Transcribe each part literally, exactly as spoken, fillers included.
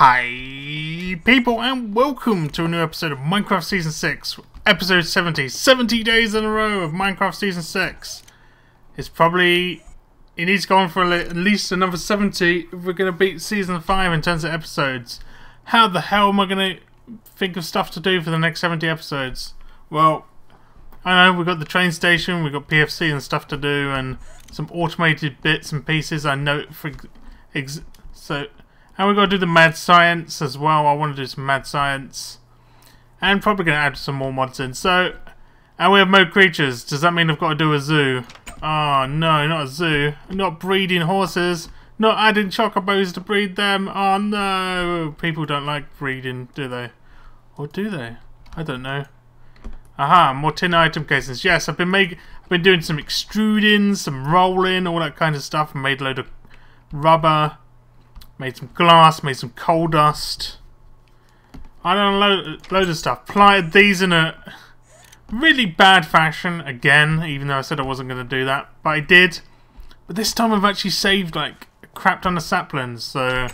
Hi people, and welcome to a new episode of Minecraft Season six, episode seventy. seventy days in a row of Minecraft Season six. It's probably... it needs to go on for at least another seventy if we're going to beat Season five in terms of episodes. How the hell am I going to think of stuff to do for the next seventy episodes? Well, I know, we've got the train station, we've got P F C and stuff to do, and some automated bits and pieces, I know, for ex so... and we've got to do the mad science as well. I want to do some mad science. And probably going to add some more mods in. So, and we have more creatures. Does that mean I've got to do a zoo? Oh no, not a zoo. Not breeding horses. Not adding chocobos to breed them. Oh no. People don't like breeding, do they? Or do they? I don't know. Aha, more tin item cases. Yes, I've been making, I've been doing some extruding, some rolling, all that kind of stuff. I made a load of rubber. Made some glass, made some coal dust. I done a load, load of stuff. Plied these in a really bad fashion again, even though I said I wasn't going to do that. But I did. But this time I've actually saved like a crap ton of saplings. So,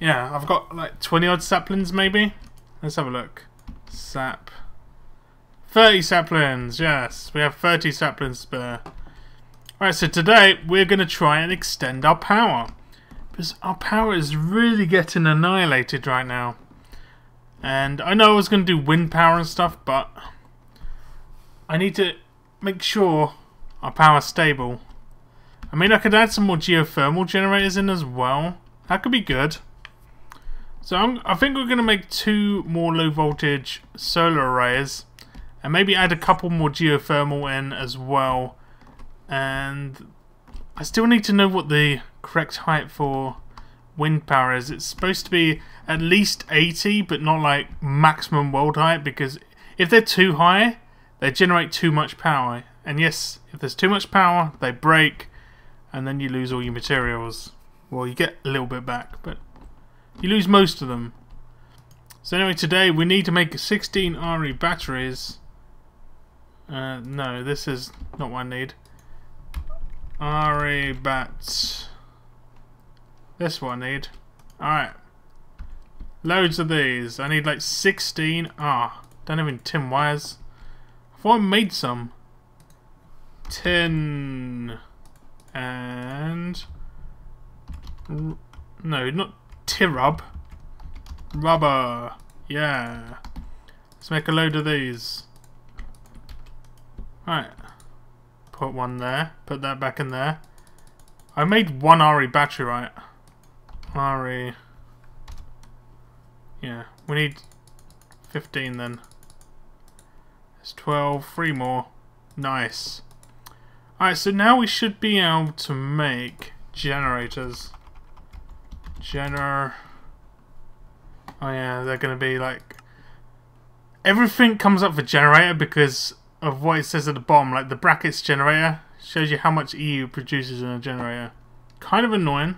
yeah, I've got like twenty odd saplings maybe. Let's have a look. Sap. thirty saplings, yes. We have thirty saplings spare. Alright, so today we're going to try and extend our power. Our power is really getting annihilated right now. And I know I was going to do wind power and stuff, but I need to make sure our power's stable. I mean, I could add some more geothermal generators in as well. That could be good. So I'm, I think we're going to make two more low voltage solar arrays. And maybe add a couple more geothermal in as well. And I still need to know what the correct height for wind power is. It's supposed to be at least eighty, but not like maximum world height, because if they're too high they generate too much power, and yes, if there's too much power they break, and then you lose all your materials. Well, you get a little bit back, but you lose most of them. So anyway, today we need to make sixteen R E batteries. Uh, no, this is not what I need. R E bats. This one I need. Alright. Loads of these. I need like sixteen. Ah, oh, don't have any tin wires. I thought I made some. Tin. And. No, not tirub. Rubber. Yeah. Let's make a load of these. Alright. Put one there. Put that back in there. I made one R E battery, right? R E. Yeah, we need fifteen then. It's twelve, three more. Nice. Alright, so now we should be able to make generators. Gener... Oh yeah, they're going to be like... everything comes up for generator because of what it says at the bottom. Like the brackets generator shows you how much E U produces in a generator. Kind of annoying.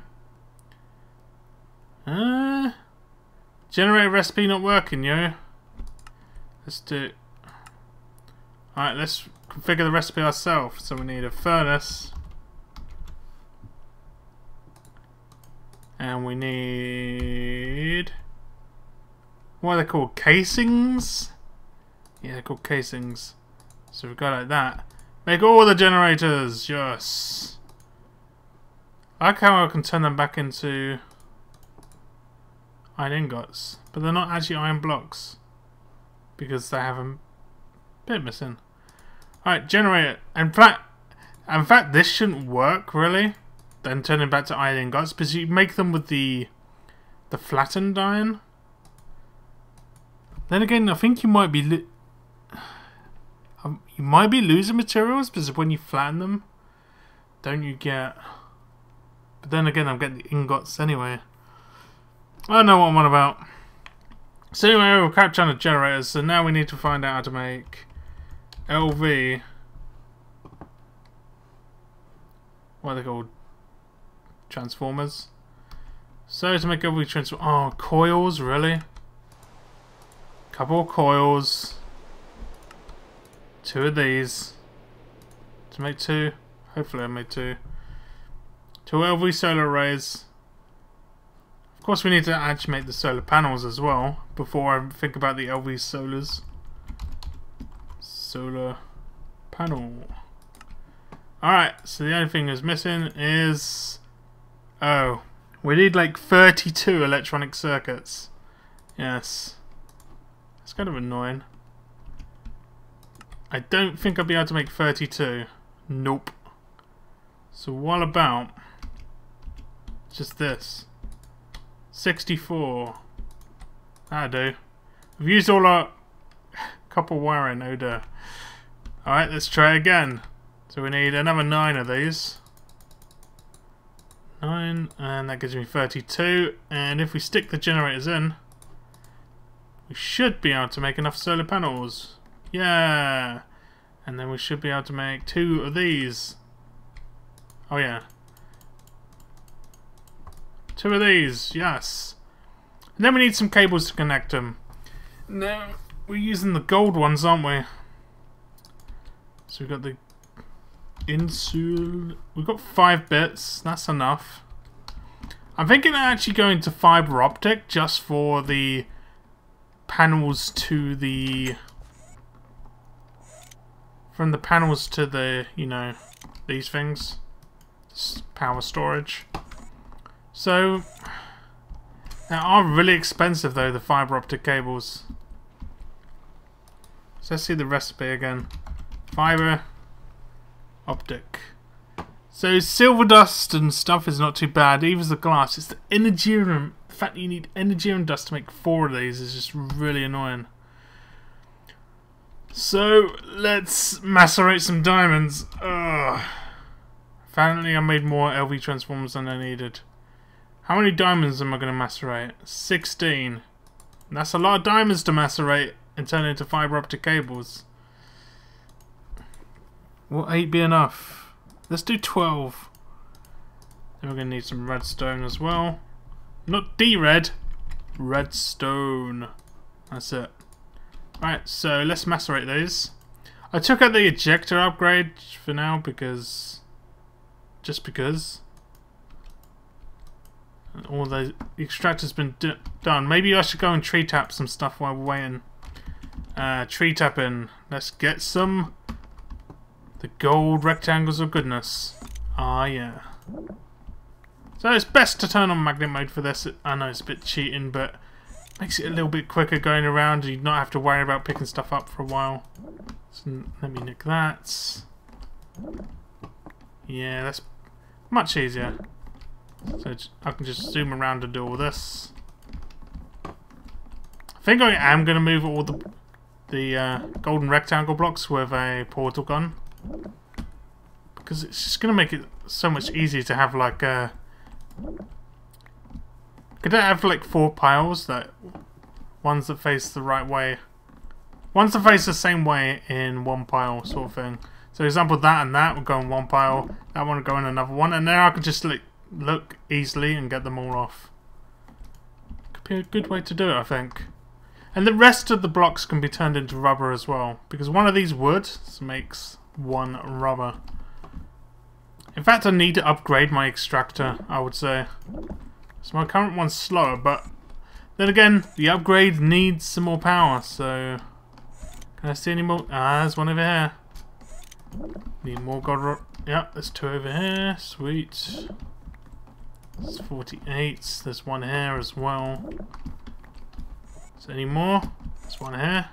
Uh, generator recipe not working, yo. Let's do... alright, let's configure the recipe ourselves. So we need a furnace. And we need... what are they called? Casings? Yeah, they're called casings. So we go like that. Make all the generators! Yes! I like how I can turn them back into... iron ingots, but they're not actually iron blocks because they have a bit missing. Alright, generate it. In fact, in fact, this shouldn't work really. Then turn it back to iron ingots because you make them with the the flattened iron. Then again, I think you might be lo um, you might be losing materials because when you flatten them, don't you get? But then again, I'm getting the ingots anyway. I don't know what I'm on about. So anyway, we're crap trying to generators, so now we need to find out how to make L V. What are they called? Transformers. So to make L V transform, oh, coils, really? Couple of coils. Two of these. To make two. Hopefully I made two. Two L V solar arrays. Of course we need to actually make the solar panels as well before I think about the L V solars. Solar panel. Alright, so the only thing that's missing is... Oh, we need like thirty-two electronic circuits. Yes. It's kind of annoying. I don't think I'll be able to make thirty-two. Nope. So what about just this? sixty-four. That'll do. I've used all our copper wiring, oh dear. Alright, let's try again. So we need another nine of these. nine, and that gives me thirty-two. And if we stick the generators in, we should be able to make enough solar panels. Yeah! And then we should be able to make two of these. Oh yeah. Two of these, yes. And then we need some cables to connect them. No, we're using the gold ones, aren't we? So we've got the insul... We've got five bits, that's enough. I'm thinking of actually going to fiber optic just for the panels to the... From the panels to the, you know, these things. Power storage. So, they are really expensive though, the fiber optic cables. So let's see the recipe again. Fiber optic. So silver dust and stuff is not too bad, even the glass. It's the energy room. The fact that you need energy and dust to make four of these is just really annoying. So, let's macerate some diamonds. Ugh. Apparently I made more L V Transformers than I needed. How many diamonds am I going to macerate? sixteen. And that's a lot of diamonds to macerate and turn into fiber optic cables. Will eight be enough? Let's do twelve. Then we're going to need some redstone as well. Not D-red. Redstone. That's it. Right, so let's macerate these. I took out the ejector upgrade for now because... Just because. And all the extractor's been d done. Maybe I should go and tree tap some stuff while we're waiting. Uh, tree tapping. Let's get some... The gold rectangles of goodness. Ah, yeah. So it's best to turn on magnet mode for this. I know it's a bit cheating, but... Makes it a little bit quicker going around, and you not have to worry about picking stuff up for a while. So let me nick that. Yeah, that's much easier. So I can just zoom around and do all this. I think I am going to move all the the uh, golden rectangle blocks with a portal gun, because it's just going to make it so much easier to have like a. Could I have like four piles, that ones that face the right way, ones that face the same way in one pile sort of thing. So for example, that and that would go in one pile, that one would go in another one, and then I could just like look easily and get them all off. Could be a good way to do it, I think. And the rest of the blocks can be turned into rubber as well, because one of these wood makes one rubber. In fact, I need to upgrade my extractor, I would say. So my current one's slower, but then again, the upgrade needs some more power, so... Can I see any more? Ah, there's one over here. Need more gold rock. Yep, there's two over here. Sweet. There's forty-eight. There's one here as well. Is there any more? There's one here.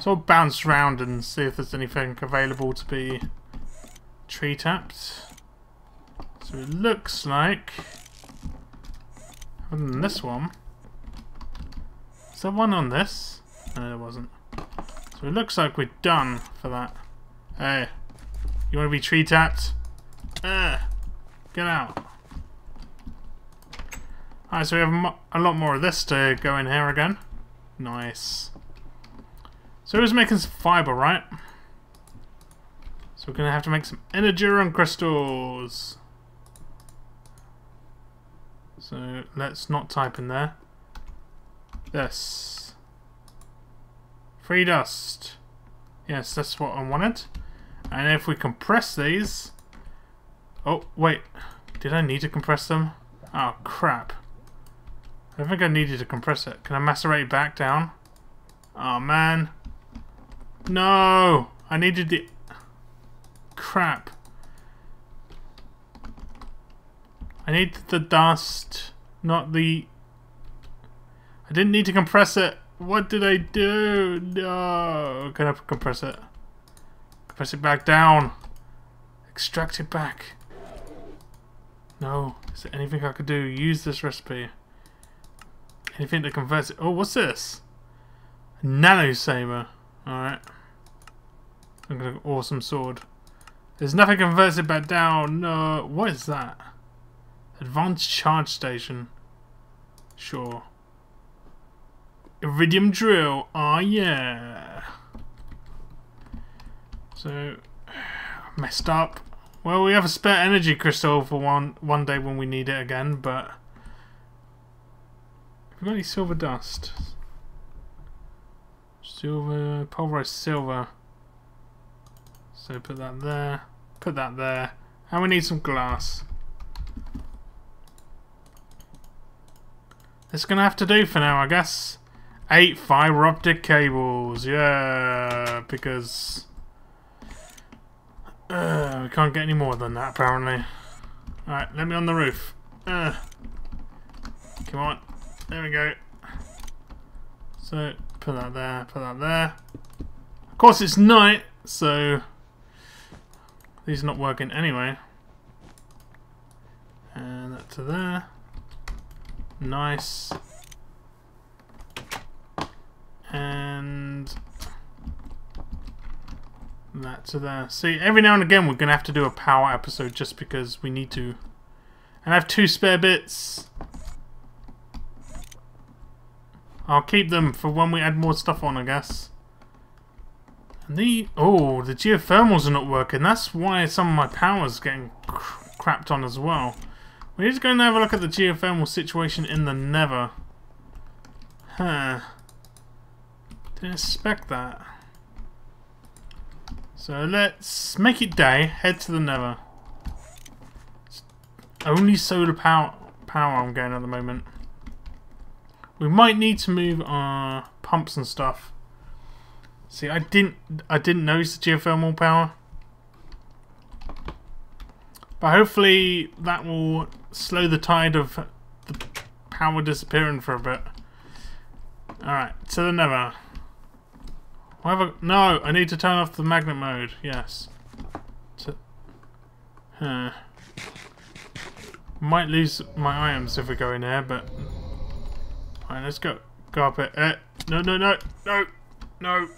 So I'll bounce around and see if there's anything available to be tree tapped. So it looks like... Other than this one, is there one on this? No, there wasn't. So it looks like we're done for that. Hey, you want to be tree tapped? Uh, get out. Alright, so we have mo a lot more of this to go in here again. Nice. So it was making some fiber, right? So we're going to have to make some energerum crystals. So let's not type in there. This. Free dust. Yes, that's what I wanted. And if we compress these... Oh, wait. Did I need to compress them? Oh, crap. I think I needed to compress it. Can I macerate it back down? Oh man. No! I needed the... Crap. I need the dust, not the... I didn't need to compress it. What did I do? No. Can I compress it? Compress it back down. Extract it back. No. Is there anything I could do? Use this recipe. Anything that converts it. Oh, what's this? A nano saber. Alright. I'm gonna have an awesome sword. There's nothing converts it back down. No. What is that? Advanced charge station. Sure. Iridium drill. Ah, oh, yeah. So, messed up. Well, we have a spare energy crystal for one one day when we need it again, but... Have we got any silver dust? Silver, pulverized silver. So put that there. Put that there. And we need some glass. That's gonna have to do for now, I guess. Eight fiber optic cables, yeah, because uh, we can't get any more than that apparently. Alright, let me on the roof. Uh, come on, there we go. So, put that there, put that there. Of course it's night, so these are not working anyway. And that to there. Nice. And that to there. See, every now and again we're going to have to do a power episode just because we need to. And I have two spare bits. I'll keep them for when we add more stuff on, I guess. And the... Oh, the geothermals are not working. That's why some of my power's getting cr crapped on as well. We're just going to have a look at the geothermal situation in the Nether. Huh. Didn't expect that. So let's make it day, head to the Nether. It's only solar power, power I'm going at the moment. We might need to move our pumps and stuff. See, I didn't I didn't notice the geothermal power. But hopefully that will slow the tide of the power disappearing for a bit. Alright, to the Nether. Whatever. No, I need to turn off the magnet mode. Yes. So, huh. Might lose my items if we go in here, but alright, let's go. Go up it. Eh. No, no, no, no, no.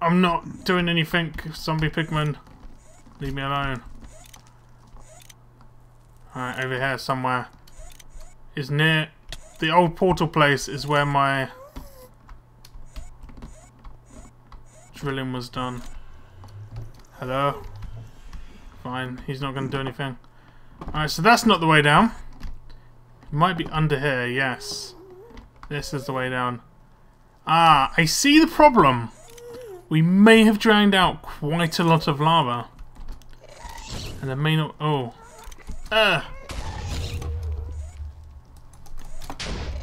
I'm not doing anything. Zombie pigman, leave me alone. Alright, over here somewhere is near the old portal place. Is where my drilling was done. Hello? Fine, he's not going to do anything. Alright, so that's not the way down. It might be under here, yes. This is the way down. Ah, I see the problem. We may have drowned out quite a lot of lava. And there may not... Oh. Ugh.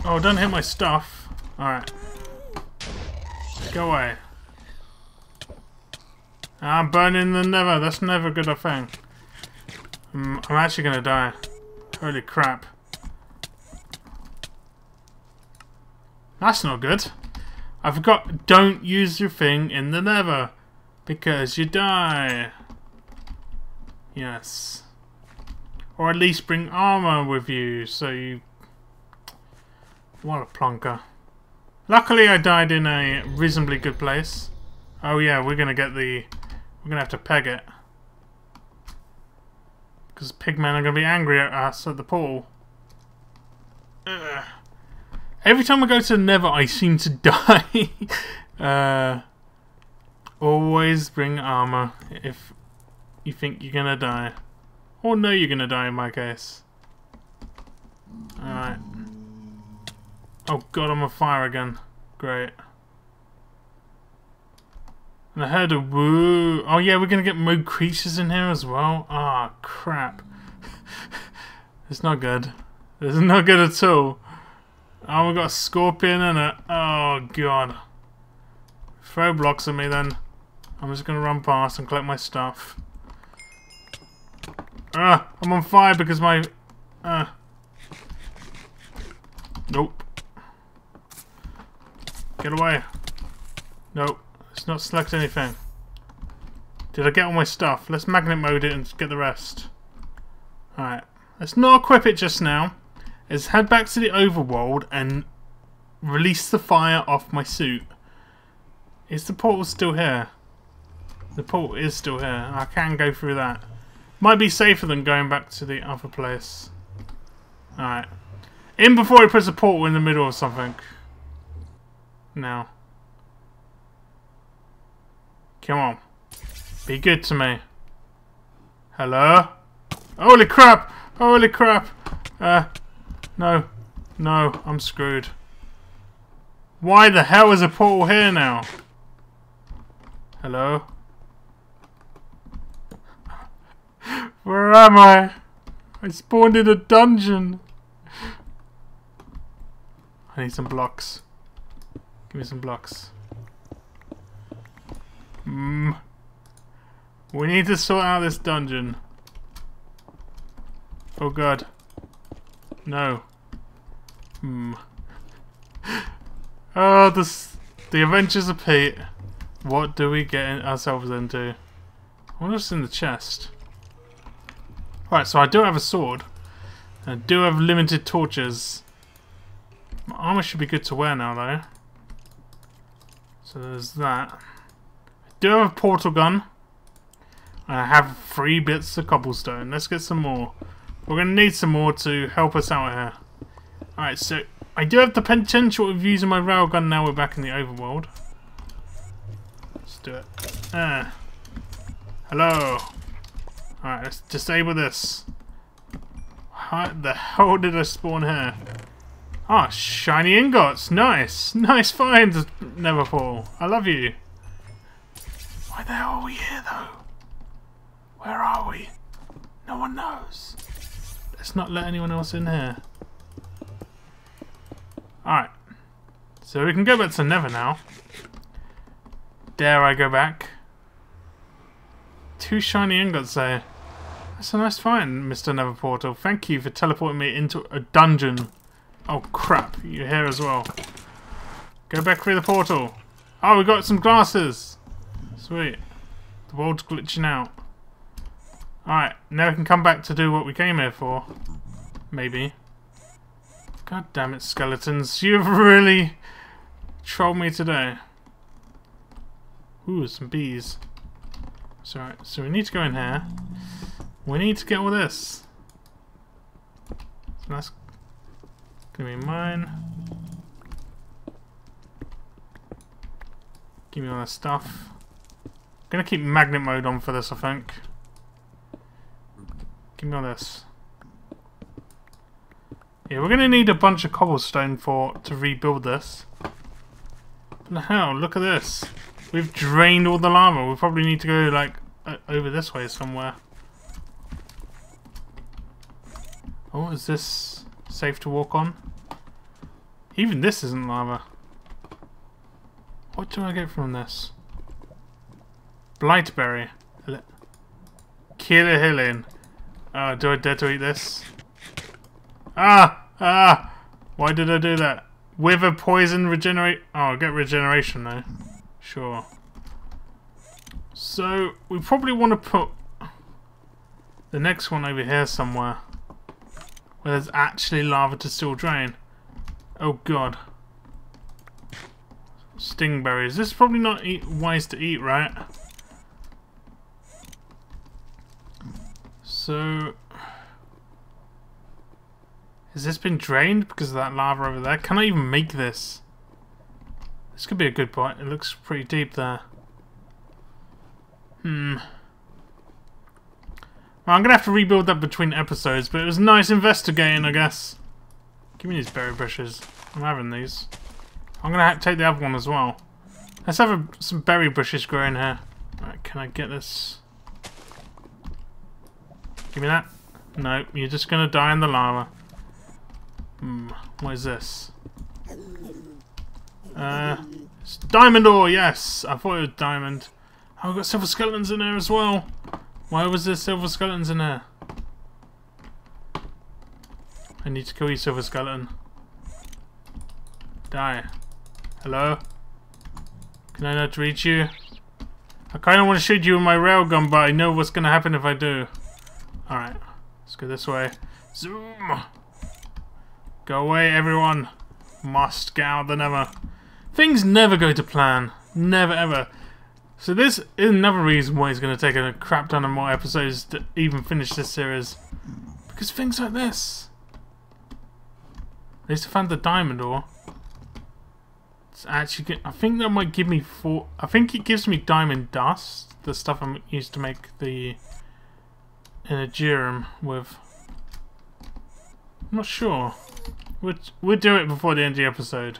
Oh, don't hit my stuff. Alright. Go away. I'm burning the Nether. That's never a good thing. I'm actually gonna die. Holy crap. That's not good. I forgot. Don't use your thing in the Nether because you die. Yes. Or at least bring armor with you. So you. What a plonker. Luckily, I died in a reasonably good place. Oh yeah, we're gonna get the. We're gonna have to peg it. Because pigmen are gonna be angry at us at the pool. Ugh. Every time I go to the Nether, I seem to die. uh, always bring armor if you think you're gonna die. Or know you're gonna die in my case. Alright. Oh god, I'm on fire again. Great. And I heard a woo. Oh yeah, we're gonna get more creatures in here as well. Ah, oh, crap. It's not good. It's not good at all. Oh, we got a scorpion in it. Oh, God. Throw blocks at me, then. I'm just gonna run past and collect my stuff. Ah, uh, I'm on fire because my... Uh. Nope. Get away. Nope. Let's not select anything. Did I get all my stuff? Let's magnet mode it and get the rest. Alright. Let's not equip it just now. Let's head back to the overworld and release the fire off my suit. Is the portal still here? The portal is still here. I can go through that. Might be safer than going back to the other place. Alright. In before he puts a portal in the middle or something. Now. Come on. Be good to me. Hello? Holy crap! Holy crap! Uh, no. No, I'm screwed. Why the hell is a portal here now? Hello? Where am I? I spawned in a dungeon. I need some blocks. Give me some blocks. Mmm. We need to sort out this dungeon. Oh God. No. Hmm. Oh, this, the Adventures of Pete. What do we get in, ourselves into? What's in the chest? Right, so I do have a sword. I do have limited torches. My armor should be good to wear now, though. So there's that. I do have a portal gun. I have three bits of cobblestone. Let's get some more. We're going to need some more to help us out here. Alright, so I do have the potential of using my railgun now we're back in the overworld. Let's do it. Ah. Hello. Alright, let's disable this. How the hell did I spawn here? Ah, oh, shiny ingots. Nice. Nice find, Neverfall. I love you. Why the hell are we here, though? Where are we? No one knows. Let's not let anyone else in here. Alright. So we can go back to Never now. Dare I go back? Two shiny ingots there. That's a nice find, Mister Never Portal. Thank you for teleporting me into a dungeon. Oh crap, you're here as well. Go back through the portal. Oh, we got some glasses. Sweet. The world's glitching out. Alright, now we can come back to do what we came here for. Maybe. God damn it, skeletons. You've really trolled me today. Ooh, some bees. That's alright. So we need to go in here. We need to get all this. So that's gonna be mine. Give me all that stuff. I'm gonna keep magnet mode on for this, I think. Give me all this. Yeah, we're going to need a bunch of cobblestone for to rebuild this. What the hell? Look at this. We've drained all the lava. We probably need to go like over this way somewhere. Oh, is this safe to walk on? Even this isn't lava. What do I get from this? Blightberry. Killer Hillin. Uh, do I dare to eat this? Ah! Ah! Why did I do that? Wither, poison, regenerate... Oh, I'll get regeneration though. Sure. So, we probably want to put the next one over here somewhere. Where there's actually lava to still drain. Oh God. Stingberries. This is probably not eat wise to eat, right? So, has this been drained because of that lava over there? Can I even make this? This could be a good point. It looks pretty deep there. Hmm. Well, I'm going to have to rebuild that between episodes, but it was nice investigating, I guess. Give me these berry bushes. I'm having these. I'm going to have to take the other one as well. Let's have a, some berry bushes growing here. Alright, can I get this? Give me that. No, you're just gonna die in the lava. Hmm, what is this? Uh, it's diamond ore, yes! I thought it was diamond. Oh, I've got silver skeletons in there as well! Why was there silver skeletons in there? I need to kill you, silver skeleton. Die. Hello? Can I not reach you? I kind of want to shoot you with my railgun, but I know what's going to happen if I do. Alright. Let's go this way. Zoom! Go away, everyone! Must get out than ever. Things never go to plan. Never, ever. So this is another reason why it's going to take a crap ton of more episodes to even finish this series. Because things like this. At least I found the diamond ore. It's actually... I think that might give me four... I think it gives me diamond dust. The stuff I used to make the... Energium with. I'm not sure. We'll, we'll do it before the end of the episode.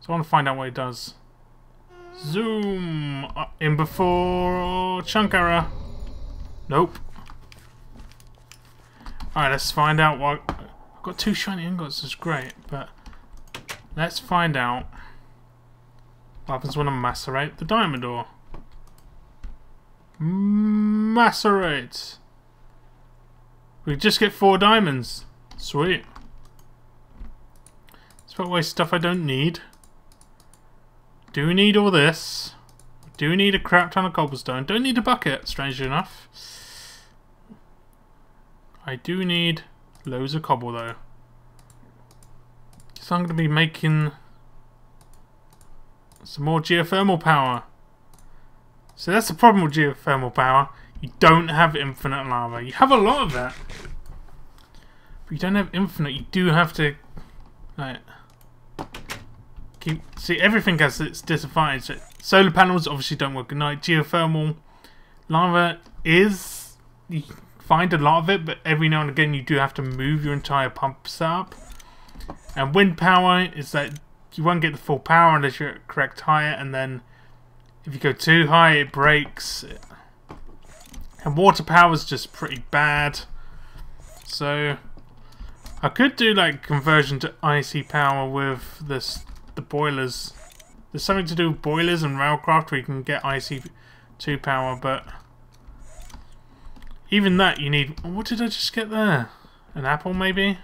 So I want to find out what it does. Zoom! Uh, in before... Chunk error. Nope. Alright, let's find out what... I've got two shiny ingots, that's great, but... Let's find out what happens when I macerate the diamond ore. Macerate! We just get four diamonds. Sweet. Let's put away stuff I don't need. Do need all this. Do need a crap ton of cobblestone. Don't need a bucket, strangely enough. I do need loads of cobble though. So I'm going to be making some more geothermal power. So that's the problem with geothermal power. You don't have infinite lava. You have a lot of that. But you don't have infinite. You do have to... Like... Keep... See, everything has its disadvantage. So solar panels obviously don't work at night. Geothermal lava is... You find a lot of it, but every now and again you do have to move your entire pump setup. And wind power is that you won't get the full power unless you're at correct height, and then if you go too high it breaks. And water power is just pretty bad. So I could do like conversion to I C power with this the boilers. There's something to do with boilers and Railcraft where you can get I C two power, but even that you need... What did I just get there? An apple maybe?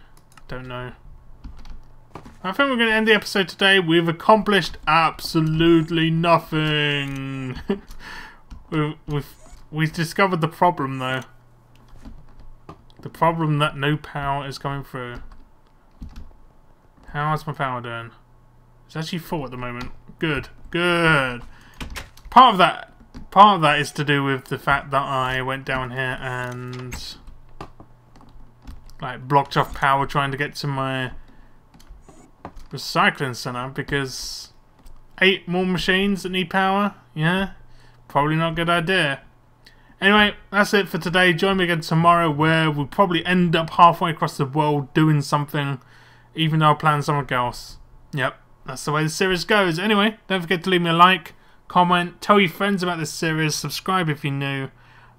Don't know. I think we're going to end the episode today. We've accomplished absolutely nothing. we've, we've, we've discovered the problem, though. The problem that no power is coming through. How's my power doing? It's actually full at the moment. Good, good. Part of that, part of that is to do with the fact that I went down here and like blocked off power trying to get to my recycling center, because eight more machines that need power, yeah, probably not a good idea. Anyway, that's it for today. Join me again tomorrow, where we'll probably end up halfway across the world doing something, even though I planned something else. Yep, that's the way the series goes. Anyway, don't forget to leave me a like, comment, tell your friends about this series, subscribe if you're new,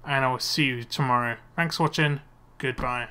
and I will see you tomorrow. Thanks for watching. Goodbye.